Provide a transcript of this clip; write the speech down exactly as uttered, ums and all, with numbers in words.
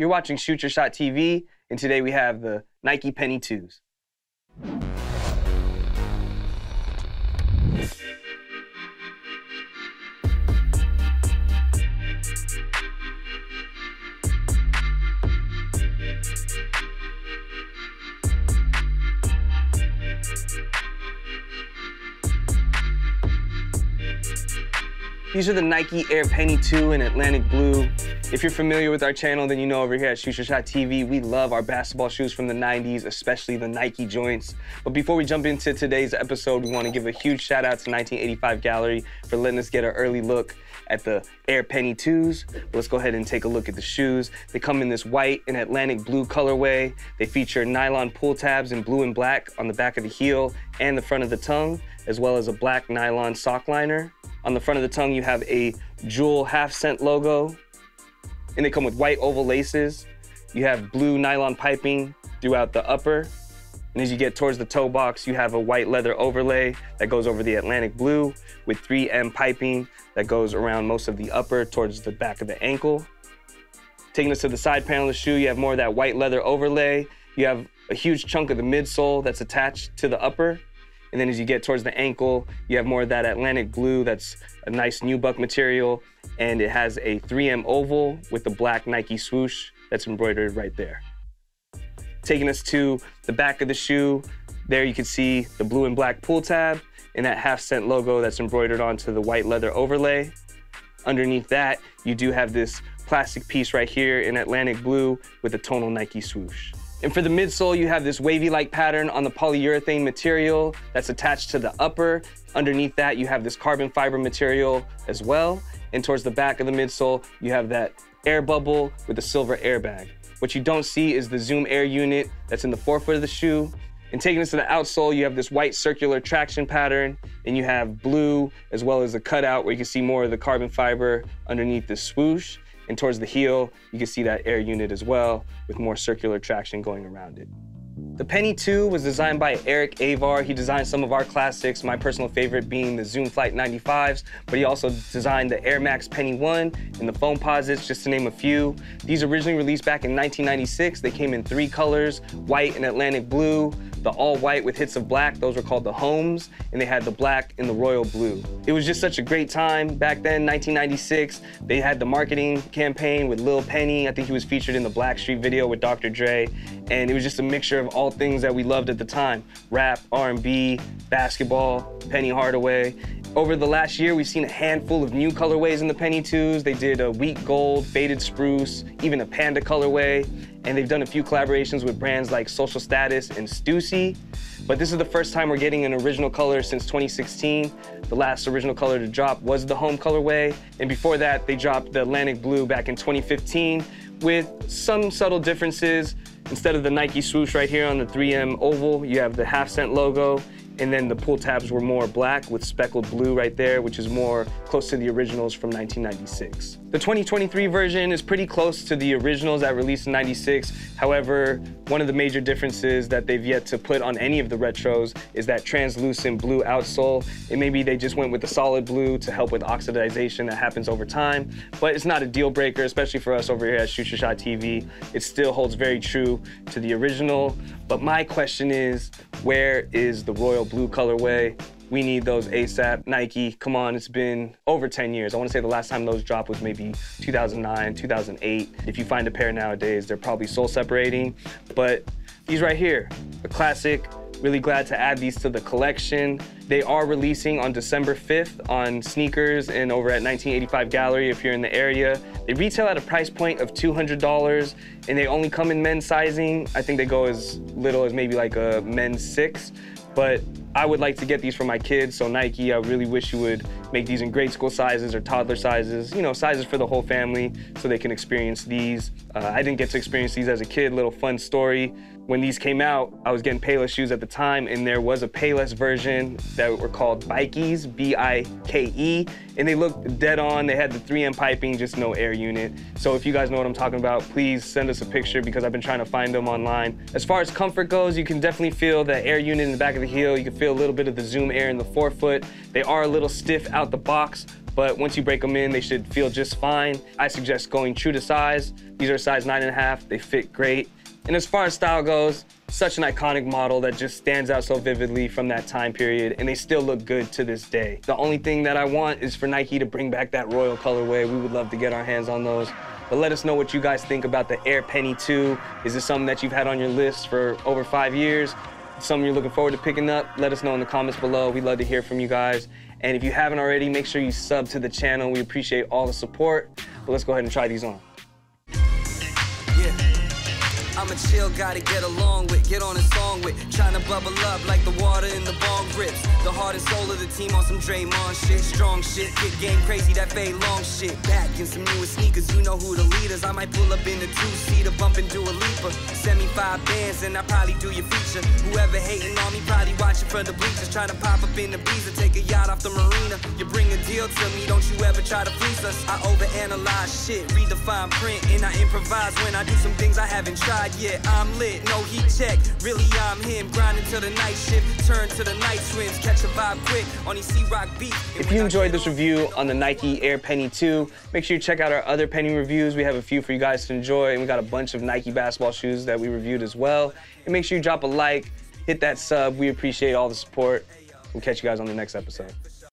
You're watching Shoot Your Shot T V, and today we have the Nike Penny twos. These are the Nike Air Penny two in Atlantic Blue. If you're familiar with our channel, then you know over here at Shoot Your Shot T V, we love our basketball shoes from the nineties, especially the Nike joints. But before we jump into today's episode, we want to give a huge shout out to nineteen eighty-five Gallery for letting us get an early look at the Air Penny twos. Let's go ahead and take a look at the shoes. They come in this white and Atlantic blue colorway. They feature nylon pull tabs in blue and black on the back of the heel and the front of the tongue, as well as a black nylon sock liner. On the front of the tongue, you have a jewel half cent logo, and they come with white oval laces. You have blue nylon piping throughout the upper, and as you get towards the toe box, you have a white leather overlay that goes over the Atlantic blue with three M piping that goes around most of the upper towards the back of the ankle. Taking us to the side panel of the shoe, you have more of that white leather overlay. You have a huge chunk of the midsole that's attached to the upper. And then as you get towards the ankle, you have more of that Atlantic blue that's a nice nubuck material, and it has a three M oval with the black Nike swoosh that's embroidered right there. Taking us to the back of the shoe, there you can see the blue and black pull tab and that half cent logo that's embroidered onto the white leather overlay. Underneath that, you do have this plastic piece right here in Atlantic blue with a tonal Nike swoosh. And for the midsole, you have this wavy-like pattern on the polyurethane material that's attached to the upper. Underneath that, you have this carbon fiber material as well. And towards the back of the midsole, you have that air bubble with a silver airbag. What you don't see is the Zoom Air unit that's in the forefoot of the shoe. And taking us to the outsole, you have this white circular traction pattern, and you have blue as well as a cutout where you can see more of the carbon fiber underneath the swoosh. And towards the heel, you can see that air unit as well with more circular traction going around it. The Penny two was designed by Eric Avar. He designed some of our classics, my personal favorite being the Zoom Flight ninety-fives, but he also designed the Air Max Penny one and the Foamposites, just to name a few. These originally released back in nineteen ninety-six. They came in three colors, white and Atlantic blue, the all white with hits of black, those were called the Homes, and they had the black and the royal blue. It was just such a great time back then, nineteen ninety-six. They had the marketing campaign with Lil Penny. I think he was featured in the Blackstreet video with Doctor Dre, and it was just a mixture of all things that we loved at the time, rap, R and B, basketball, Penny Hardaway. Over the last year, we've seen a handful of new colorways in the Penny twos. They did a wheat gold, faded spruce, even a panda colorway, and they've done a few collaborations with brands like Social Status and Stussy. But this is the first time we're getting an original color since twenty sixteen. The last original color to drop was the Home colorway, and before that, they dropped the Atlantic Blue back in twenty fifteen with some subtle differences. Instead of the Nike swoosh right here on the three M oval, you have the half cent logo, and then the pull tabs were more black with speckled blue right there, which is more close to the originals from nineteen ninety-six. The twenty twenty-three version is pretty close to the originals that released in ninety-six. However, one of the major differences that they've yet to put on any of the retros is that translucent blue outsole. And maybe they just went with the solid blue to help with oxidization that happens over time, but it's not a deal breaker, especially for us over here at Shoot Your Shot T V. It still holds very true to the original. But my question is, where is the royal blue colorway? We need those ASAP. Nike, come on, it's been over ten years. I wanna say the last time those dropped was maybe two thousand nine, two thousand eight. If you find a pair nowadays, they're probably soul separating. But these right here, a classic. Really glad to add these to the collection. They are releasing on December fifth on Sneakers and over at nineteen eighty-five Gallery if you're in the area. They retail at a price point of two hundred dollars, and they only come in men's sizing. I think they go as little as maybe like a men's six, but I would like to get these for my kids, so Nike, I really wish you would make these in grade school sizes or toddler sizes, you know, sizes for the whole family so they can experience these. Uh, I didn't get to experience these as a kid, little fun story. When these came out, I was getting Payless shoes at the time, and there was a Payless version that were called Bikeys, B I K E, and they looked dead on. They had the three M piping, just no air unit. So if you guys know what I'm talking about, please send us a picture because I've been trying to find them online. As far as comfort goes, you can definitely feel the air unit in the back of the heel. You can feel a little bit of the Zoom Air in the forefoot. They are a little stiff out the box, but once you break them in, they should feel just fine. I suggest going true to size. These are size nine and a half. They fit great. And as far as style goes, such an iconic model that just stands out so vividly from that time period, and they still look good to this day. The only thing that I want is for Nike to bring back that royal colorway. We would love to get our hands on those. But let us know what you guys think about the Air Penny two. Is this something that you've had on your list for over five years? Something you're looking forward to picking up? Let us know in the comments below. We'd love to hear from you guys. And if you haven't already, make sure you sub to the channel. We appreciate all the support. But let's go ahead and try these on. I'm a chill guy to get along with, get on a song with, tryna bubble up like the water in the bong rips. The heart and soul of the team on some Draymond shit, strong shit, kick game crazy, that fade long shit. Back in some newer sneakers, you know who the leaders. I might pull up in the two-seater, bump and do a leaper. Send me five bands and I probably do your feature. Whoever hating on me probably watching from the bleachers, trying to pop up in the Beezer, take a yacht off the marina. You bring a deal to me, don't you ever try to fleece us. I overanalyze shit, read the fine print, and I improvise when I do some things I haven't tried. Yeah, I'm lit, no heat check, really I'm him, grinding till the night shift, turn to the night swims, catch a vibe quick on these C-Rock beats. If you enjoyed this review on the Nike Air Penny two, make sure you check out our other Penny reviews. We have a few for you guys to enjoy, and we got a bunch of Nike basketball shoes that we reviewed as well. And make sure you drop a like, hit that sub, we appreciate all the support. We'll catch you guys on the next episode.